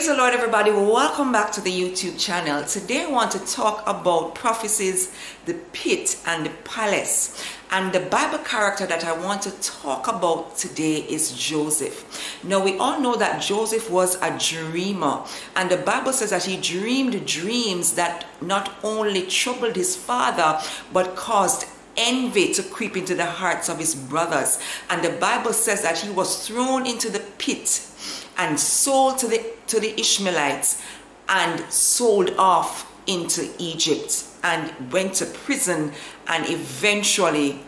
Praise the Lord, everybody. Welcome back to the YouTube channel. Today I want to talk about prophecies, the pit and the palace. And the Bible character that I want to talk about today is Joseph. Now, we all know that Joseph was a dreamer. And the Bible says that he dreamed dreams that not only troubled his father, but caused envy to creep into the hearts of his brothers. And the Bible says that he was thrown into the pit and sold to the Ishmaelites and sold off into Egypt and went to prison and eventually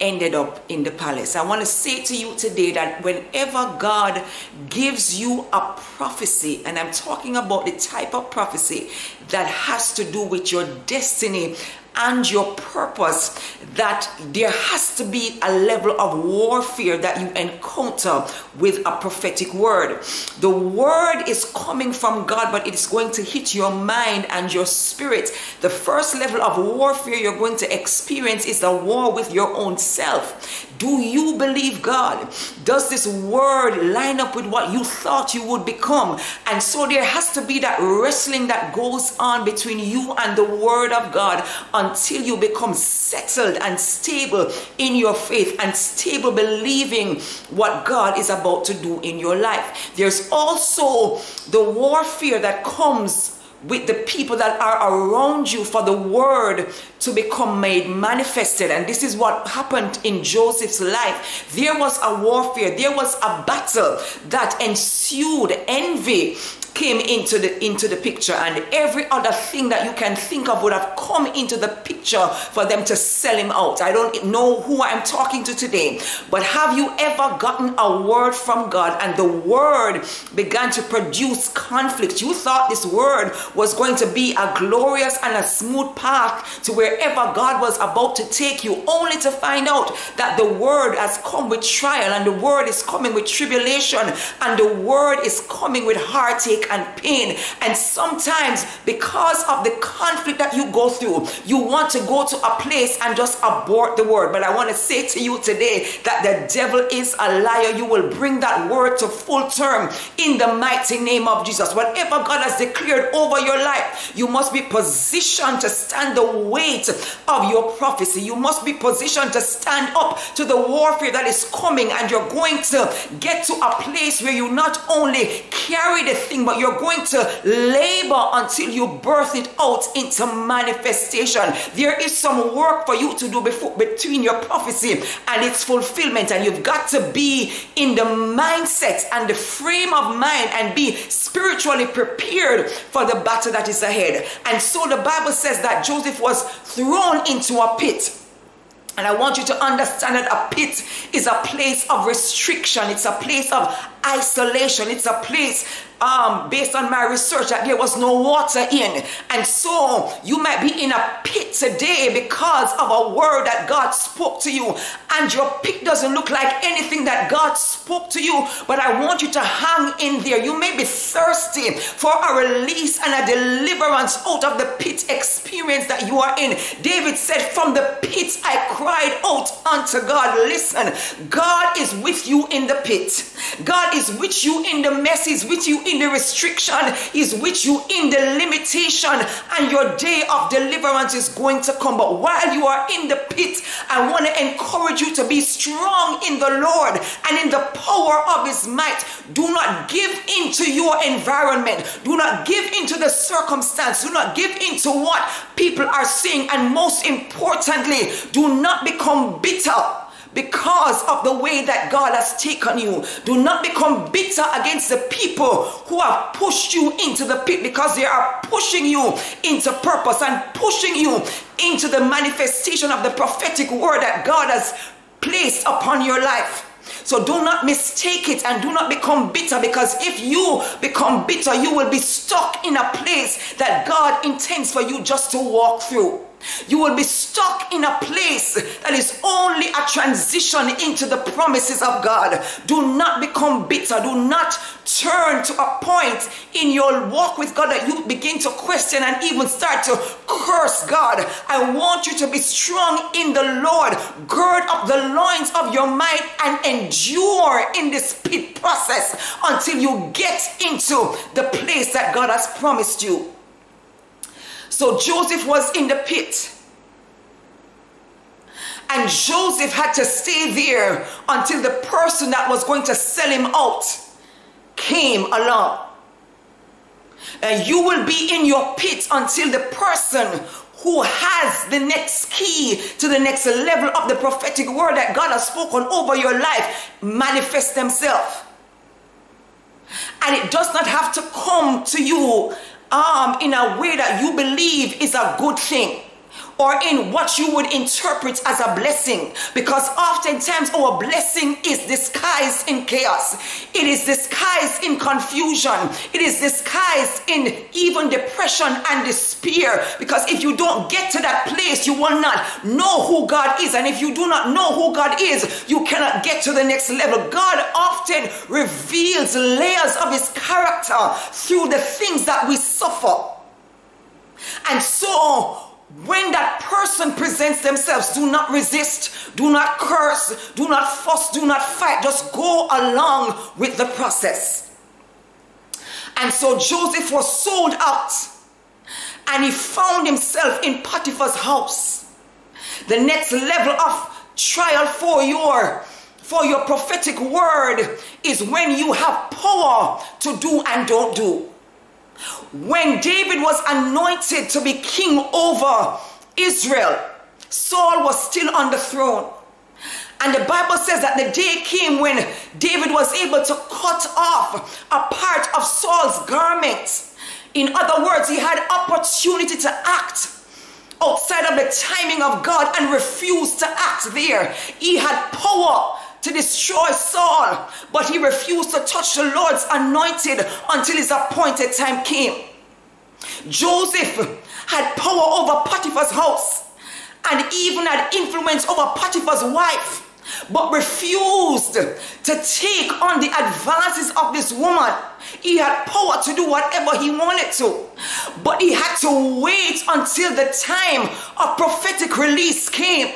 ended up in the palace. I want to say to you today that whenever God gives you a prophecy, and I'm talking about the type of prophecy that has to do with your destiny and your purpose, that there has to be a level of warfare that you encounter with a prophetic word. The word is coming from God, but it's going to hit your mind and your spirit. The first level of warfare you're going to experience is the war with your own self. Do you believe God? Does this word line up with what you thought you would become? And so there has to be that wrestling that goes on between you and the word of God until you become settled and stable in your faith and stable believing what God is about to do in your life. There's also the warfare that comes with the people that are around you for the word to become made manifested. And this is what happened in Joseph's life. There was a warfare, there was a battle that ensued. Envy came into the picture, and every other thing that you can think of would have come into the picture for them to sell him out. I don't know who I'm talking to today, but have you ever gotten a word from God and the word began to produce conflict? You thought this word was going to be a glorious and a smooth path to wherever God was about to take you, only to find out that the word has come with trial, and the word is coming with tribulation, and the word is coming with heartache and pain. And sometimes, because of the conflict that you go through, you want to go to a place and just abort the word. But I want to say to you today that the devil is a liar. You will bring that word to full term in the mighty name of Jesus. Whatever God has declared over your life, you must be positioned to stand the weight of your prophecy. You must be positioned to stand up to the warfare that is coming, and you're going to get to a place where you not only carry the thing, but you're going to labor until you birth it out into manifestation. There is some work for you to do between your prophecy and its fulfillment, and you've got to be in the mindset and the frame of mind and be spiritually prepared for the battle that is ahead. And so the Bible says that Joseph was thrown into a pit. And I want you to understand that a pit is a place of restriction. It's a place of isolation. It's a place, based on my research, that there was no water in. And so you might be in a pit today because of a word that God spoke to you. And your pit doesn't look like anything that God spoke to you. But I want you to hang in there. You may be thirsty for a release and a deliverance out of the pit experience that you are in. David said, "From the pit I cried out unto God." Listen, God is with you in the pit. God is with you in the mess. He's with you in the restriction. He's with you in the limitation. And your day of deliverance is going to come. But while you are in the pit, I want to encourage you to be strong in the Lord and in the power of his might. Do not give into your environment. Do not give into the circumstance. Do not give into what people are saying. And most importantly, do not become bitter because of the way that God has taken you. Do not become bitter against the people who have pushed you into the pit, because they are pushing you into purpose and pushing you into the manifestation of the prophetic word that God has placed upon your life. So do not mistake it, and do not become bitter, because if you become bitter, you will be stuck in a place that God intends for you just to walk through. You will be stuck in a place that is only a transition into the promises of God. Do not become bitter. Do not turn to a point in your walk with God that you begin to question and even start to curse God. I want you to be strong in the Lord. Gird up the loins of your mind and endure in this pit process until you get into the place that God has promised you. So Joseph was in the pit, and Joseph had to stay there until the person that was going to sell him out came along. And you will be in your pit until the person who has the next key to the next level of the prophetic word that God has spoken over your life manifests themselves. And it does not have to come to you in a way that you believe is a good thing, or in what you would interpret as a blessing, because oftentimes our blessing is disguised in chaos. It is disguised in confusion. It is disguised in even depression and despair, because if you don't get to that place, you will not know who God is, and if you do not know who God is, you cannot get to the next level. God often reveals layers of his character through the things that we suffer. And so when that person presents themselves, do not resist, do not curse, do not fuss, do not fight. Just go along with the process. And so Joseph was sold out, and he found himself in Potiphar's house. The next level of trial for your prophetic word is when you have power to do and don't do. When David was anointed to be king over Israel, Saul was still on the throne. And the Bible says that the day came when David was able to cut off a part of Saul's garment. In other words, he had opportunity to act outside of the timing of God and refused to act there. He had power to destroy Saul, but he refused to touch the Lord's anointed until his appointed time came. Joseph had power over Potiphar's house and even had influence over Potiphar's wife, but refused to take on the advances of this woman. He had power to do whatever he wanted to, but he had to wait until the time of prophetic release came.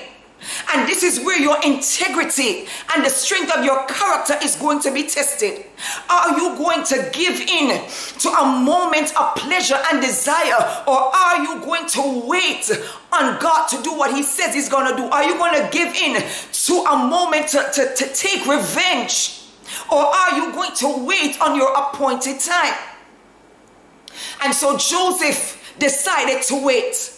And this is where your integrity and the strength of your character is going to be tested. Are you going to give in to a moment of pleasure and desire, or are you going to wait on God to do what he says he's going to do? Are you going to give in to a moment to take revenge, or are you going to wait on your appointed time? And so Joseph decided to wait,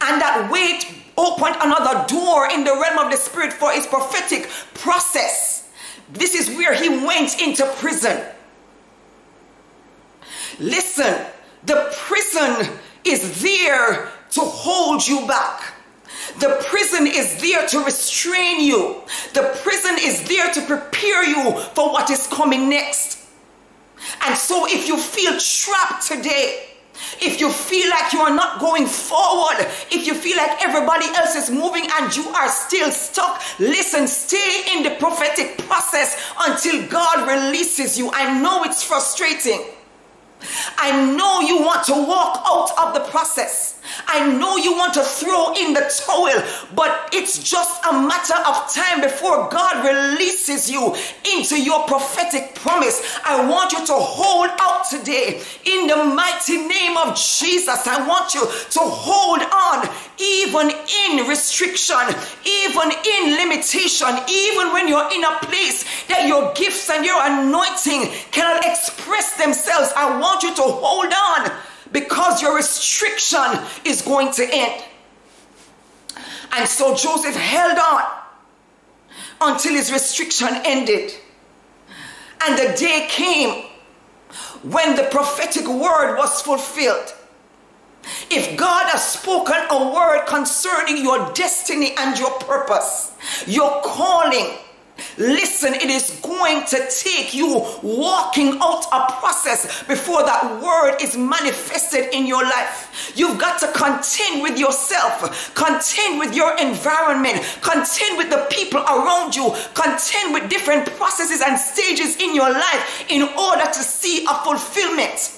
and that wait opened another door in the realm of the spirit for his prophetic process. This is where he went into prison. Listen, the prison is there to hold you back. The prison is there to restrain you. The prison is there to prepare you for what is coming next. And so if you feel trapped today, if you feel like you are not going forward, if you feel like everybody else is moving and you are still stuck, listen, stay in the prophetic process until God releases you. I know it's frustrating. I know you want to walk out of the process. I know you want to throw in the towel, but it's just a matter of time before God releases you into your prophetic promise. I want you to hold out today in the mighty name of Jesus. I want you to hold on even in restriction, even in limitation, even when you're in a place that your gifts and your anointing cannot express themselves. I want you to hold on, because your restriction is going to end. And so Joseph held on until his restriction ended. And the day came when the prophetic word was fulfilled. If God has spoken a word concerning your destiny and your purpose, your calling, Listen, it is going to take you walking out a process before that word is manifested in your life. You've got to contend with yourself, contend with your environment, contend with the people around you, contend with different processes and stages in your life in order to see a fulfillment.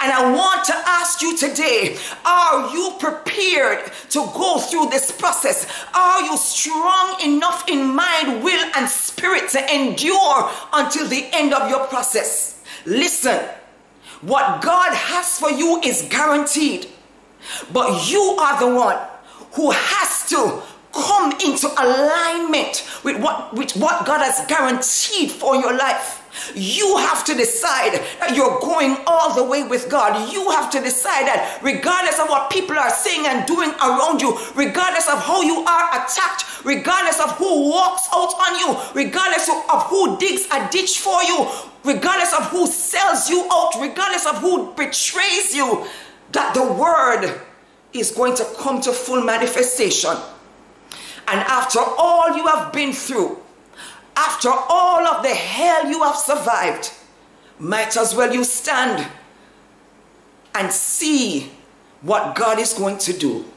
And I want to ask you today, are you prepared to go through this process? Are you strong enough in mind, will, and spirit to endure until the end of your process? Listen, what God has for you is guaranteed, but you are the one who has to come into alignment with what God has guaranteed for your life. You have to decide that you're going all the way with God. You have to decide that regardless of what people are saying and doing around you, regardless of how you are attacked, regardless of who walks out on you, regardless of who digs a ditch for you, regardless of who sells you out, regardless of who betrays you, that the word is going to come to full manifestation. And after all you have been through, after all of the hell you have survived, might as well you stand and see what God is going to do.